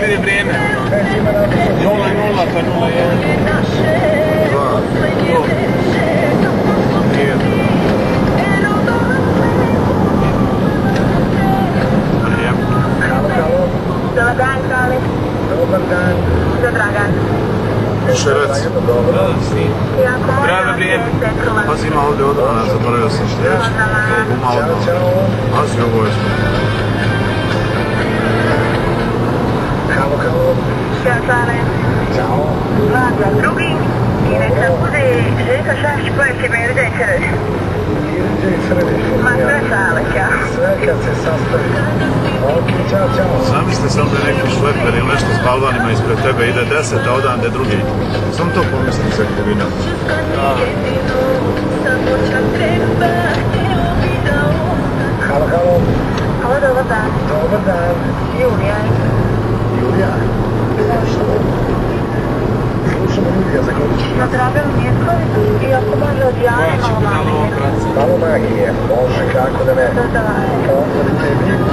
vidi vrijeme. 0-0 pa 0-1. Šerac. Da, snim. Brava vrijeme. Pazi, ima ovdje odbrana, zaboravio sam što reći. Uma odbrana. Pazi, obavezno. Drugi, i neka bude žeka šašć koje će me ređaj crviš. Ma sve saleća. Sve kad se sastavi. Zamislite sam da neki šleper ili nešto s balvanima ispred tebe ide 10, a odande drugi. Sam to pomislim se kovina. Halo, halo. Halo, dobar dan. Dobar dan. Julija. Julija? Slušamo Julija Zagović. Nadrabim Mirković i ako može odjavim malo magije. Malo magije, može, kako da ne. Odvodite mi.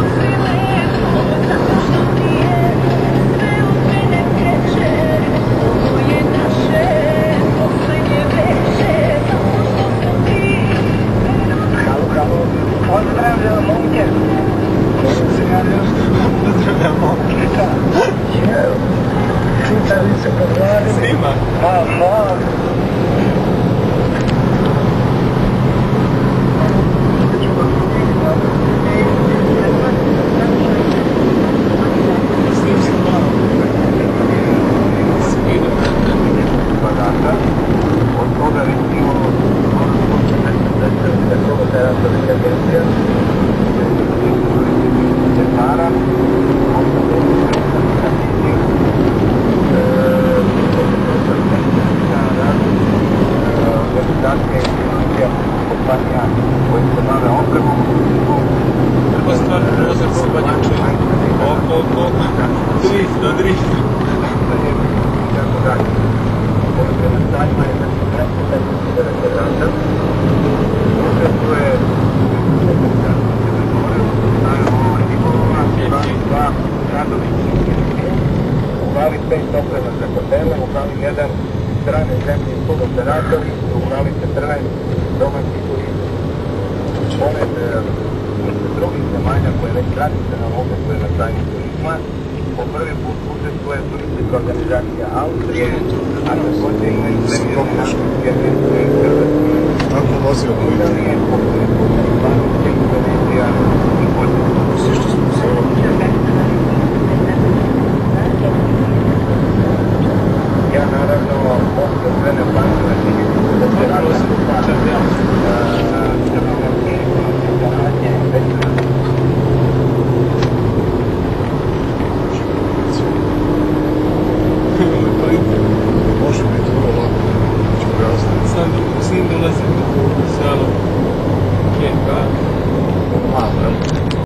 Спасибо.